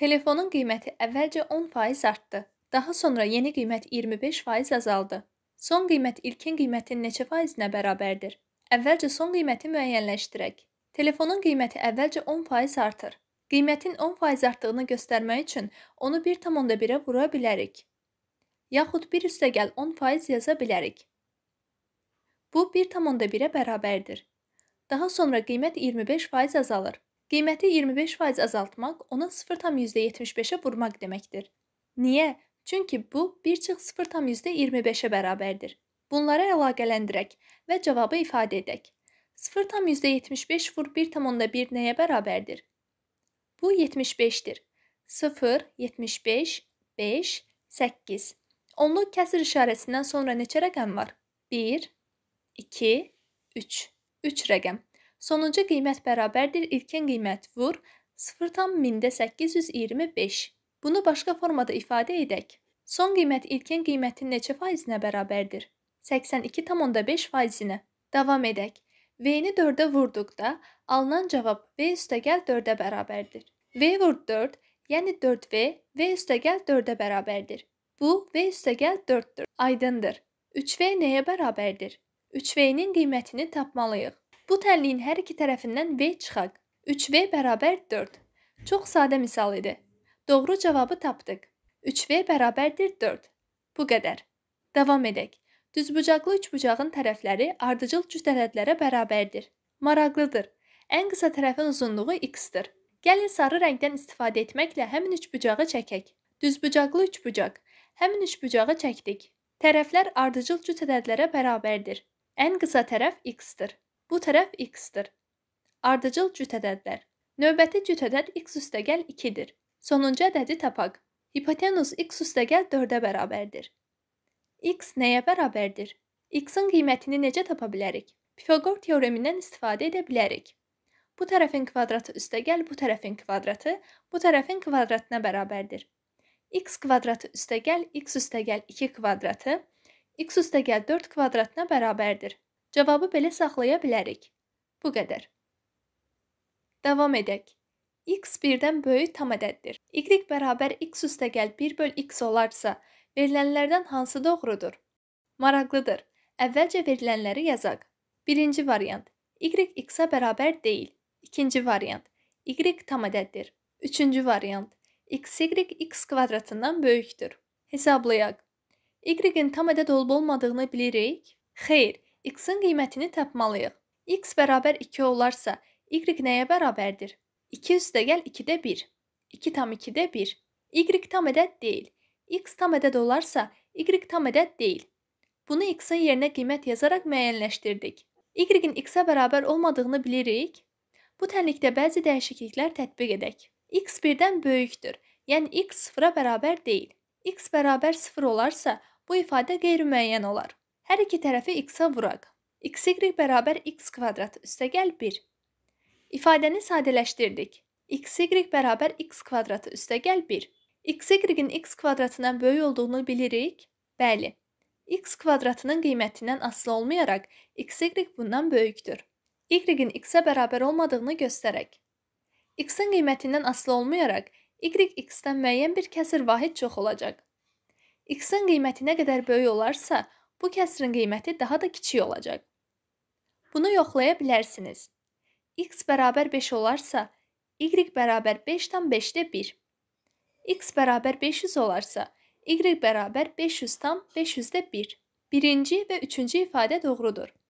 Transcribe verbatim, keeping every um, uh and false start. Telefonun qiyməti əvvəlcə on faiz artdı. Daha sonra yeni qiymət iyirmi beş faiz azaldı. Son qiymət ilkin qiymətin neçə faizinə bərabərdir? Əvvəlcə son qiyməti müəyyənləşdirək. Telefonun qiyməti əvvəlcə on faiz artır. Qiymətin on faiz artdığını göstərmək üçün onu bir tam onda birə vura bilərik. Yaxud bir üstə gəl on faiz yaza bilərik. Bu bir tam onda birə bərabərdir. Daha sonra qiymət iyirmi beş faiz azalır. Qiyməti iyirmi beş faiz azaltmaq ona sıfır tam yüzdə yetmiş beşə vurmaq deməkdir. Niyə? Çünki bu bir çıx sıfır tam yüzdə iyirmi beşə bərabərdir. Bunları əlaqələndirək və cavabı ifadə edək. sıfır tam yüzdə yetmiş beş vur bir tam onda bir nəyə bərabərdir? Bu yetmiş beşdir. sıfır, yetmiş beş, beş, səkkiz. Onluq kəsir işarəsindən sonra neçə rəqəm var? bir, iki, üç. üç rəqəm. Sonuncu qiymət bərabərdir ilkin qiymət vur sıfır tam min səkkiz yüz iyirmi beş. Bunu başqa formada ifadə edək. Son qiymət ilkin qiymətin neçə faizinə bərabərdir? səksən iki tam onda beş faizinə. Davam edək. V-ni dördə vurduqda alınan cavab V üstəgəl dördə bərabərdir. V vur dörd, yəni dörd V, V üstəgəl dördə bərabərdir. Bu V üstəgəl dörddür. Aydındır. üç V nəyə bərabərdir? üç V-nin qiymətini tapmalıyıq. Bu tənliyin hər iki tərəfindən V çıxaq. üç V bərabər dörd. Çox sadə misal idi. Doğru cavabı tapdıq. üç V bərabərdir dörd. Bu qədər. Davam edək. Düzbucaqlı üçbucağın tərəfləri ardıcıl cüt ədədlərə bərabərdir. Maraqlıdır. Ən qısa tərəfin uzunluğu x-dir. Gəlin sarı rəngdən istifadə etməklə həmin üçbucağı çəkək. Düzbucaqlı üçbucaq. Həmin üçbucağı çəkdik. Tərəflər ardıcıl cüt ədədlərə bərabərdir. Ən qısa tərəf x-dir. Bu tərəf x-dir. Ardıcıl cüt ədədlər. Növbəti cüt ədəd x üstəgəl ikidir. Sonuncu ədədi tapaq. Hipotenuz x üstəgəl dördə bərabərdir. X nəyə bərabərdir? X-in qiymətini necə tapa bilərik? Pifaqor teoremindən istifadə edə bilərik. Bu tərəfin kvadratı üstəgəl bu tərəfin kvadratı bu tərəfin kvadratına bərabərdir. X kvadratı üstəgəl x üstəgəl iki kvadratı x üstəgəl dörd kvadratına bərabərdir. Cavabı belə saxlaya bilərik. Bu qədər. Davam edək. X birdən böyük tam ədəddir. Y bərabər x üstəgəl bir böl x olarsa, verilənlərdən hansı doğrudur? Maraqlıdır. Əvvəlcə verilənləri yazaq. Birinci variant. Y x-a bərabər deyil. İkinci variant. Y tam ədəddir. Üçüncü variant. X y x kvadratından böyükdür. Hesablayaq. Y-in tam ədəd olub-olmadığını bilirik? Xeyr. X-in qiymətini tapmalıyıq. X bərabər iki olarsa, Y nəyə bərabərdir? iki üstəgəl ikidə bir. iki tam ikidə bir. Y tam ədəd deyil. X tam ədəd olarsa, Y tam ədəd deyil. Bunu X-in yerinə qiymət yazaraq müəyyənləşdirdik. Y-in X-ə bərabər olmadığını bilirik. Bu tənlikdə bəzi dəyişikliklər tətbiq edək. X birdən böyükdür, yəni X sıfıra bərabər deyil. X bərabər sıfır olarsa, bu ifadə qeyri-müəyyən olar. Hər iki tərəfi x-a vuraq. X y bərabər x kvadratı üstəgəl bir. İfadəni sadələşdirdik. X y bərabər x kvadratı üstəgəl bir. X y-in x kvadratından böyük olduğunu bilirik. Bəli. X kvadratının qiymətindən asılı olmayaraq x y bundan böyükdür. Y-in x-ə bərabər olmadığını göstərək. X-in qiymətindən asılı olmayaraq y x-dən müəyyən bir kəsir vahid çox olacaq. X-in qiyməti nə qədər böyük olarsa, bu kəsirin qiyməti daha da kiçik olacaq. Bunu yoxlaya bilərsiniz. X bərabər beş olarsa, Y bərabər beş tam beşdə bir. X bərabər beş yüz olarsa, Y bərabər beş yüz tam beş yüzdə bir. Birinci və üçüncü ifadə doğrudur.